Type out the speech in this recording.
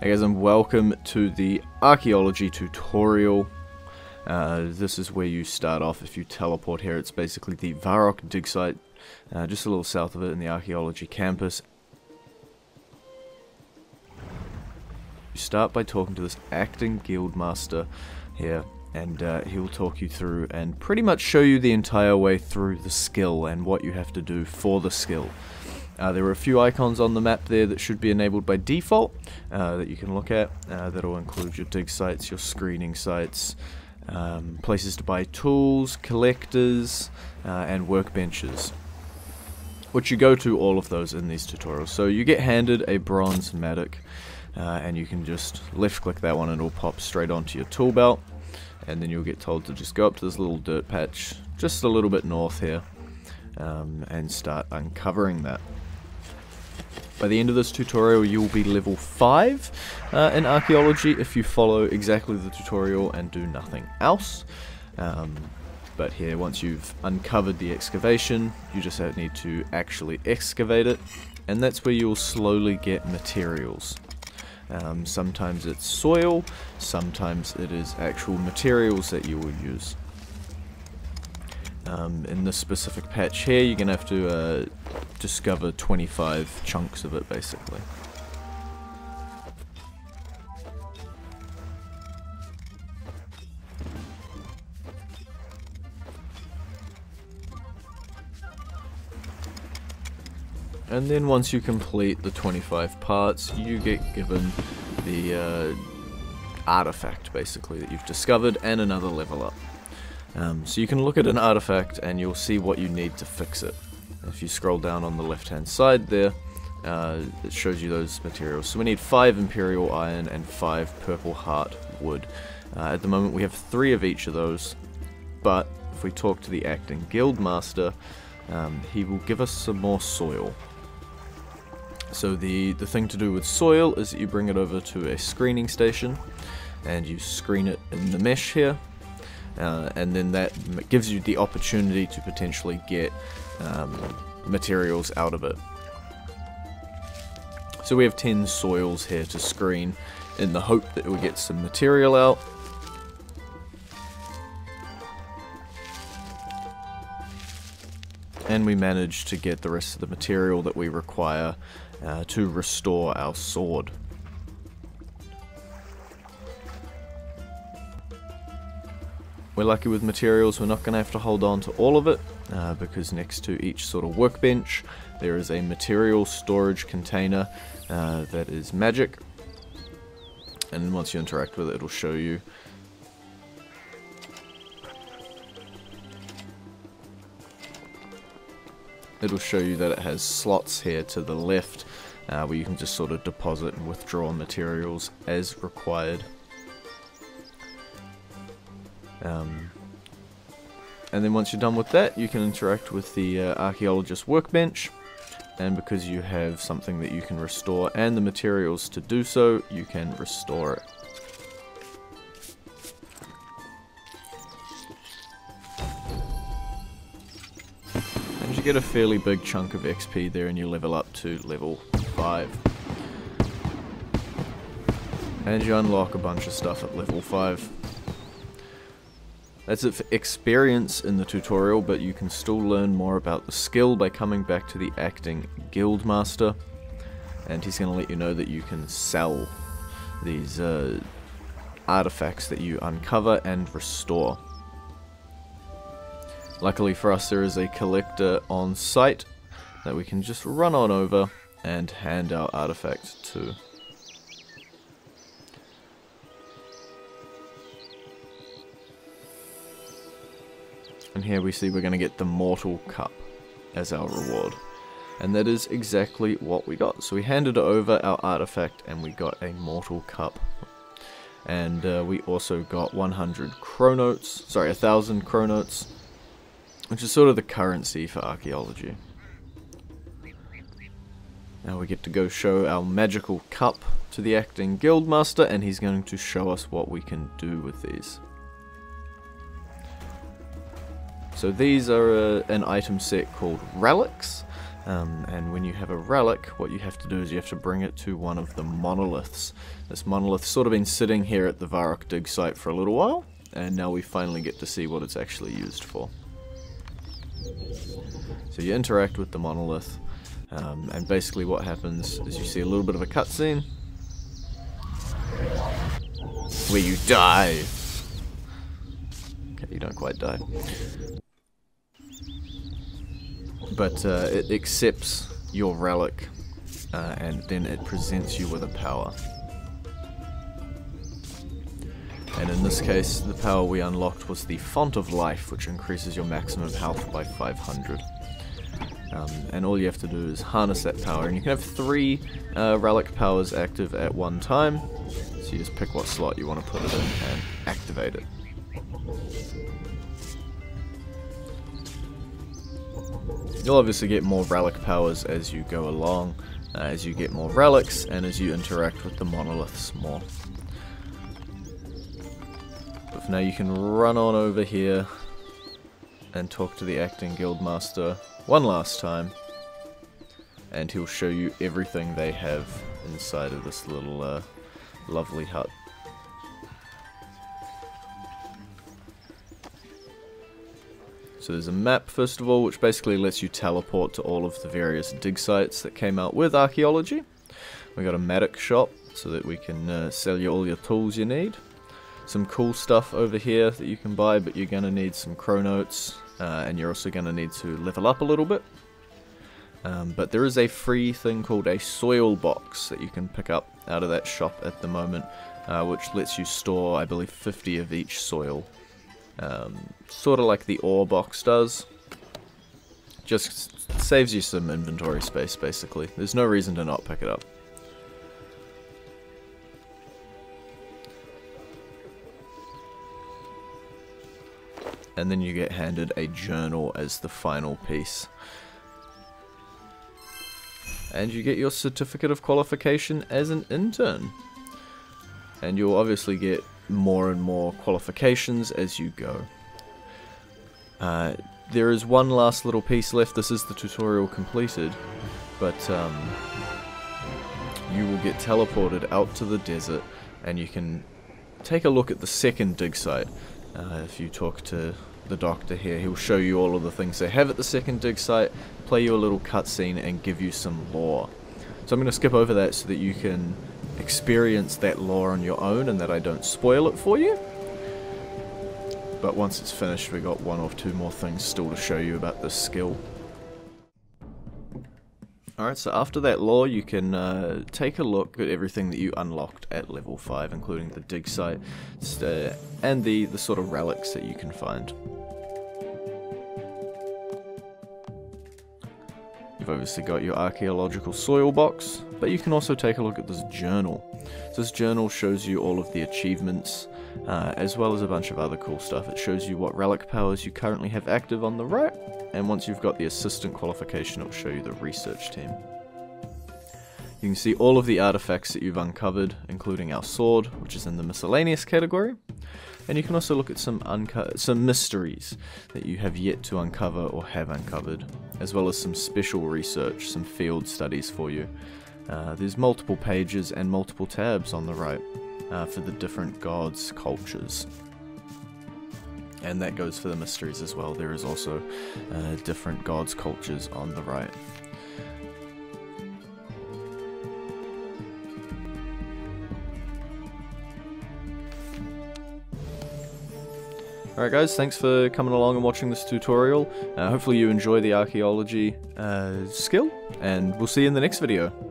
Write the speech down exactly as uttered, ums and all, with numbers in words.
Hey guys, and welcome to the Archaeology tutorial. Uh, this is where you start off if you teleport here. It's basically the Varrock dig site, uh, just a little south of it in the Archaeology campus. You start by talking to this acting guild master here, and uh, he'll talk you through and pretty much show you the entire way through the skill and what you have to do for the skill. Uh, there are a few icons on the map there that should be enabled by default uh, that you can look at. Uh, that'll include your dig sites, your screening sites, um, places to buy tools, collectors, uh, and workbenches. Which you go to all of those in these tutorials. So you get handed a bronze mattock, uh, and you can just left click that one and it'll pop straight onto your tool belt. And then you'll get told to just go up to this little dirt patch just a little bit north here um, and start uncovering that. By the end of this tutorial, you'll be level five uh, in Archaeology if you follow exactly the tutorial and do nothing else. Um, but here, once you've uncovered the excavation, you just need to actually excavate it, and that's where you'll slowly get materials. Um, sometimes it's soil, sometimes it is actual materials that you will use. Um, in this specific patch here, you're going to have to uh, discover twenty-five chunks of it, basically. And then once you complete the twenty-five parts, you get given the uh, artifact, basically, that you've discovered, and another level up. Um, so you can look at an artifact and you'll see what you need to fix it. If you scroll down on the left hand side there, uh, it shows you those materials. So we need five imperial iron and five purple heart wood. Uh, at the moment we have three of each of those, but if we talk to the acting guild master, um, he will give us some more soil. So the, the thing to do with soil is that you bring it over to a screening station and you screen it in the mesh here. Uh, and then that gives you the opportunity to potentially get um, materials out of it. So we have ten soils here to screen in the hope that we'll get some material out. And we manage to get the rest of the material that we require uh, to restore our sword. We're lucky with materials, we're not going to have to hold on to all of it, uh, because next to each sort of workbench there is a material storage container uh, that is magic, and once you interact with it, it'll show you. It'll show you that it has slots here to the left uh, where you can just sort of deposit and withdraw materials as required. Um, and then once you're done with that, you can interact with the uh, archaeologist workbench, and because you have something that you can restore and the materials to do so, you can restore it. And you get a fairly big chunk of X P there, and you level up to level five. And you unlock a bunch of stuff at level five. That's it for experience in the tutorial, but you can still learn more about the skill by coming back to the acting guildmaster, and he's going to let you know that you can sell these uh, artifacts that you uncover and restore. Luckily for us, there is a collector on site that we can just run on over and hand our artifact to. And here we see we're going to get the Mortal Cup as our reward. And that is exactly what we got. So we handed over our artifact and we got a Mortal Cup. And uh, we also got one hundred Chronotes, sorry, one thousand Chronotes, which is sort of the currency for Archaeology. Now we get to go show our magical cup to the acting guildmaster, and he's going to show us what we can do with these. So these are uh, an item set called Relics, Um, and when you have a relic, what you have to do is you have to bring it to one of the monoliths. This monolith's sort of been sitting here at the Varrock dig site for a little while, and now we finally get to see what it's actually used for. So you interact with the monolith, um, and basically what happens is you see a little bit of a cutscene where you die. Okay, you don't quite die. But uh, it accepts your relic, uh, and then it presents you with a power. And in this case, the power we unlocked was the Font of Life, which increases your maximum health by five hundred. Um, and all you have to do is harness that power, and you can have three uh, relic powers active at one time. So you just pick what slot you want to put it in and activate it. You'll obviously get more relic powers as you go along, uh, as you get more relics, and as you interact with the monoliths more. But for now you can run on over here and talk to the acting guildmaster one last time, and he'll show you everything they have inside of this little uh, lovely hut. So there's a map, first of all, which basically lets you teleport to all of the various dig sites that came out with Archaeology. We got a mattock shop, so that we can uh, sell you all your tools you need. Some cool stuff over here that you can buy, but you're going to need some Chronotes, uh, and you're also going to need to level up a little bit. Um, but there is a free thing called a soil box that you can pick up out of that shop at the moment, uh, which lets you store, I believe, fifty of each soil. Um, sort of like the ore box does, just saves you some inventory space basically. There's no reason to not pick it up. And then you get handed a journal as the final piece. And you get your certificate of qualification as an intern. And you'll obviously get more and more qualifications as you go. Uh, there is one last little piece left. This is the tutorial completed, but um, you will get teleported out to the desert, and you can take a look at the second dig site. Uh, if you talk to the doctor here, he'll show you all of the things they have at the second dig site, play you a little cutscene, and give you some lore. So I'm going to skip over that so that you can experience that lore on your own and that I don't spoil it for you. But once it's finished, we got one or two more things still to show you about this skill. Alright, so after that lore you can uh, take a look at everything that you unlocked at level five, including the dig site uh, and the, the sort of relics that you can find. You've obviously got your archaeological soil box, but you can also take a look at this journal. So this journal shows you all of the achievements, uh, as well as a bunch of other cool stuff. It shows you what relic powers you currently have active on the right, and once you've got the assistant qualification, it'll show you the research team. You can see all of the artifacts that you've uncovered, including our sword, which is in the miscellaneous category. And you can also look at some unco- some mysteries that you have yet to uncover or have uncovered, as well as some special research, some field studies for you. Uh, there's multiple pages and multiple tabs on the right uh, for the different gods' cultures. And that goes for the mysteries as well. There is also uh, different gods' cultures on the right. Alright guys, thanks for coming along and watching this tutorial. Uh, hopefully you enjoy the archaeology uh, skill, and we'll see you in the next video.